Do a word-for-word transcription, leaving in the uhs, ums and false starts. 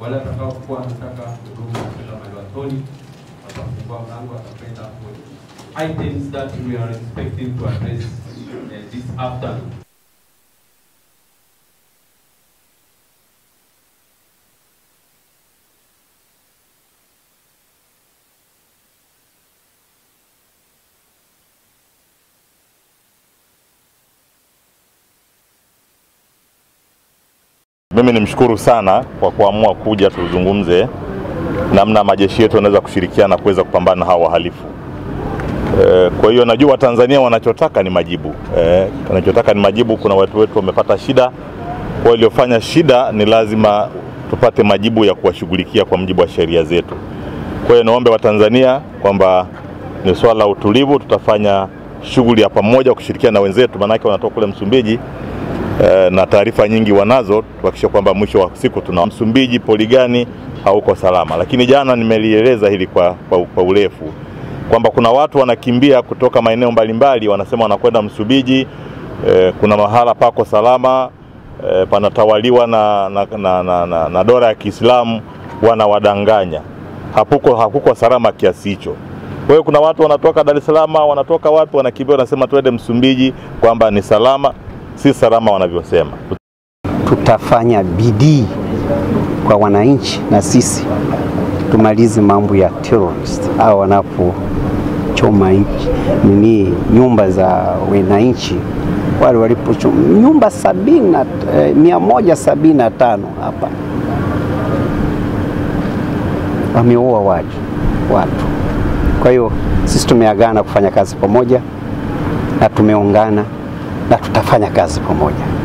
Wala atakaokuwa anataka huduma kila maliwatoni atafungua mlango atapenda kuona items that we are expecting to address uh, this afternoon. Mimi nimshukuru sana kwa kuamua kuja tuzungumze namna majeshi yetu yanaweza kushirikiana kuweza kupambana hawa wahalifu. E, kwa hiyo najua Tanzania wanachotaka ni majibu. E, wanachotaka ni majibu. Kuna watu wetu wamepata shida. Kwa waliofanya shida ni lazima tupate majibu ya kuwashughulikia kwa mujibu wa sheria zetu. Kwa hiyo naomba Watanzania kwamba ni swala la utulivu, tutafanya shughuli ya pamoja kushirikiana na wenzetu, maana yake wanatoka kule Msumbiji. Na taarifa nyingi wanazo, tuhakikishe kwamba mwisho wa siku tuna Msumbiji poligani hauko salama. Lakini jana nimelieleza hili kwa, kwa, kwa urefu kwamba kuna watu wanakimbia kutoka maeneo mbalimbali, wanasema wanakwenda Msumbiji, eh, kuna mahala pako salama, eh, panatawaliwa na na, na, na, na na dola ya Kiislamu, wanawadanganya. Hapuko hakuko salama kiasi hicho. Kwa hiyo kuna watu wanatoka Dar es Salaam, wanatoka watu wanakimbia, wanasema twende Msumbiji kwamba ni salama. Si salama wanavyosema. Tutafanya bidii kwa wananchi na sisi tumalize mambo ya terrorist au wanapochoma nchi nini nyumba za wananchi. Wale walipochoma nyumba sabini eh, mia moja sabini na tano hapa wameua watu watu. Kwa hiyo sisi tumeagana kufanya kazi pamoja na tumeungana na tutafanya kazi pamoja.